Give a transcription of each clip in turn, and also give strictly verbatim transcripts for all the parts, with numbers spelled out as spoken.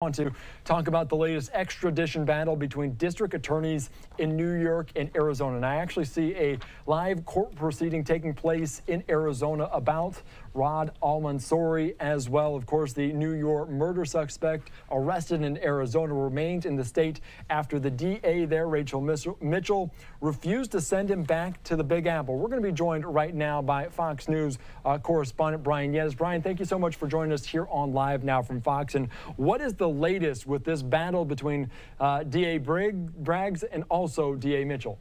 On to talk about the latest extradition battle between district attorneys in New York and Arizona. And I actually see a live court proceeding taking place in Arizona about Raad Almansoori as well. Of course, the New York murder suspect arrested in Arizona remained in the state after the D A there, Rachel Mitchell, refused to send him back to the Big Apple. We're going to be joined right now by Fox News uh, correspondent Brian Llenas. Brian, thank you so much for joining us here on Live Now from Fox. And what is the latest with this battle between uh, D A Bragg and also D A Mitchell?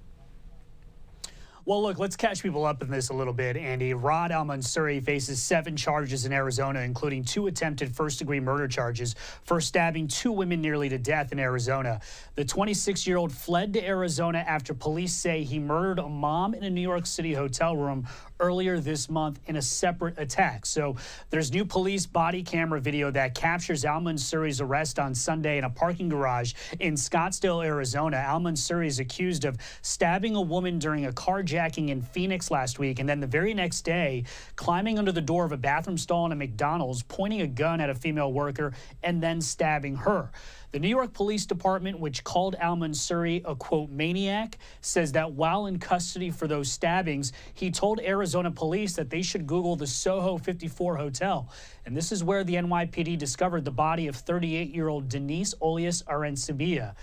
Well, look, let's catch people up in this a little bit, Andy. Raad Almansoori faces seven charges in Arizona, including two attempted first-degree murder charges for stabbing two women nearly to death in Arizona. The twenty-six-year-old fled to Arizona after police say he murdered a mom in a New York City hotel room earlier this month in a separate attack. So there's new police body camera video that captures Almansoori's arrest on Sunday in a parking garage in Scottsdale, Arizona. Almansoori is accused of stabbing a woman during a carjacking in Phoenix last week, and then the very next day climbing under the door of a bathroom stall in a McDonald's, pointing a gun at a female worker and then stabbing her. The New York Police Department, which called Almansoori a, quote, maniac, says that while in custody for those stabbings, he told Arizona police that they should Google the Soho fifty-four Hotel. And this is where the N Y P D discovered the body of thirty-eight-year-old Denise Olias Arencibia.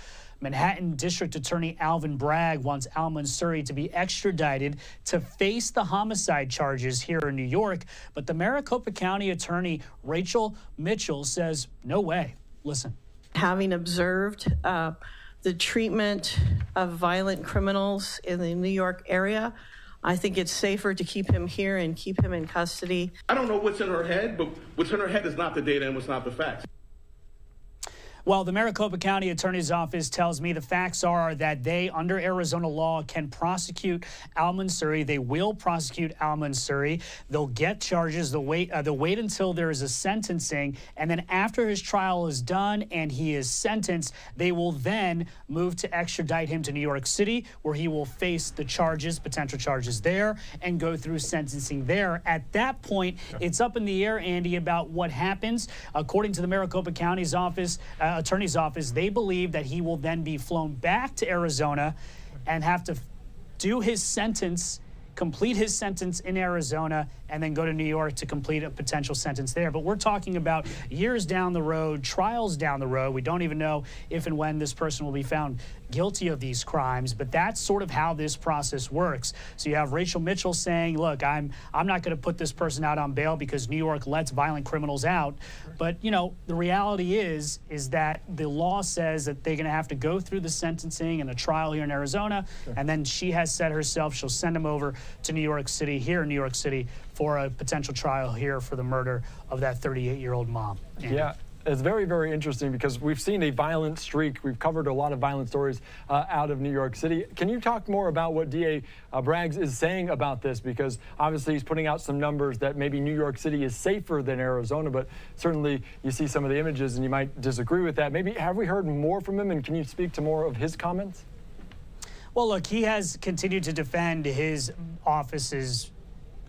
Manhattan District Attorney Alvin Bragg wants Almansoori to be extradited to face the homicide charges here in New York, but the Maricopa County Attorney Rachel Mitchell says no way. Listen. Having observed uh, the treatment of violent criminals in the New York area, I think it's safer to keep him here and keep him in custody. I don't know what's in her head, but what's in her head is not the data and what's not the facts. Well, the Maricopa County Attorney's Office tells me the facts are that they, under Arizona law, can prosecute Almansoori. They will prosecute Almansoori. They'll get charges. They'll wait, uh, they'll wait until there is a sentencing. And then after his trial is done and he is sentenced, they will then move to extradite him to New York City, where he will face the charges, potential charges there, and go through sentencing there. At that point, it's up in the air, Andy, about what happens. According to the Maricopa County's office, uh, Attorney's office, they believe that he will then be flown back to Arizona and have to do his sentence, complete his sentence in Arizona, and then go to New York to complete a potential sentence there. But we're talking about years down the road, trials down the road. We don't even know if and when this person will be found guilty of these crimes, but that's sort of how this process works. So you have Rachel Mitchell saying, look, I'm I'm not going to put this person out on bail because New York lets violent criminals out. But, you know, the reality is, is that the law says that they're going to have to go through the sentencing and a trial here in Arizona. Sure. And then she has said herself she'll send him over to New York City, here in New York City, for a potential trial here for the murder of that thirty-eight-year-old mom. Andy. Yeah. It's very, very interesting because we've seen a violent streak. We've covered a lot of violent stories uh, out of New York City. Can you talk more about what D A uh, Bragg is saying about this? Because obviously he's putting out some numbers that maybe New York City is safer than Arizona, but certainly you see some of the images and you might disagree with that. Maybe have we heard more from him, and can you speak to more of his comments? Well, look, he has continued to defend his office's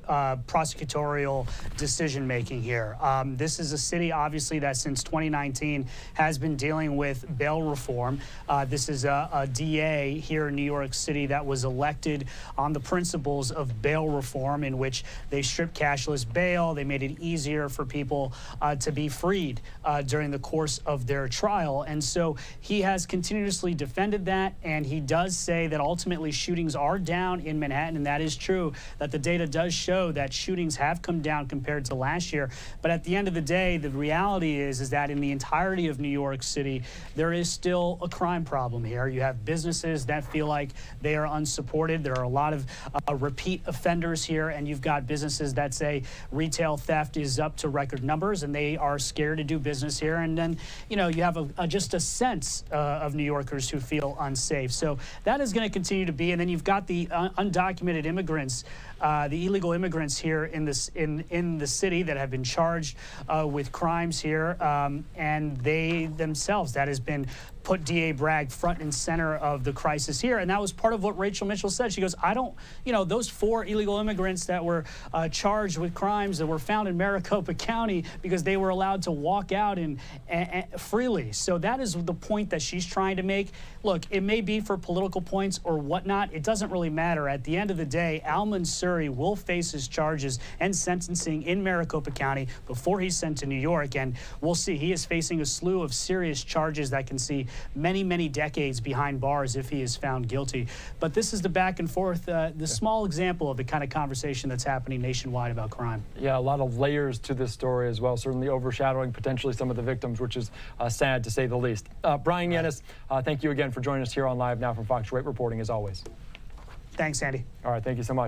Uh, prosecutorial decision-making here. Um, this is a city, obviously, that since twenty nineteen has been dealing with bail reform. Uh, this is a, a D A here in New York City that was elected on the principles of bail reform, in which they stripped cashless bail. They made it easier for people uh, to be freed uh, during the course of their trial. And so he has continuously defended that, and he does say that ultimately shootings are down in Manhattan, and that is true, that the data does show that shootings have come down compared to last year. But at the end of the day, the reality is, is that in the entirety of New York City, there is still a crime problem here. You have businesses that feel like they are unsupported. There are a lot of uh, repeat offenders here, and you've got businesses that say retail theft is up to record numbers, and they are scared to do business here. And then, you know, you have a, a, just a sense uh, of New Yorkers who feel unsafe. So that is going to continue to be. And then you've got the uh, undocumented immigrants, uh, the illegal immigrants immigrants here in this in in the city that have been charged uh, with crimes here, um, and they themselves, that has been put D A Bragg front and center of the crisis here. And that was part of what Rachel Mitchell said. She goes, I don't, you know, those four illegal immigrants that were uh, charged with crimes that were found in Maricopa County because they were allowed to walk out and, and, and freely. So that is the point that she's trying to make. Look, it may be for political points or whatnot. It doesn't really matter. At the end of the day, Almansoori will face his charges and sentencing in Maricopa County before he's sent to New York. And we'll see. He is facing a slew of serious charges that can see many, many decades behind bars if he is found guilty. But this is the back and forth, uh, the small example of the kind of conversation that's happening nationwide about crime. Yeah, a lot of layers to this story as well, certainly overshadowing potentially some of the victims, which is uh, sad to say the least. Uh, Brian Llenas, uh, thank you again for joining us here on Live Now from Fox. Great reporting as always. Thanks, Andy. All right, thank you so much.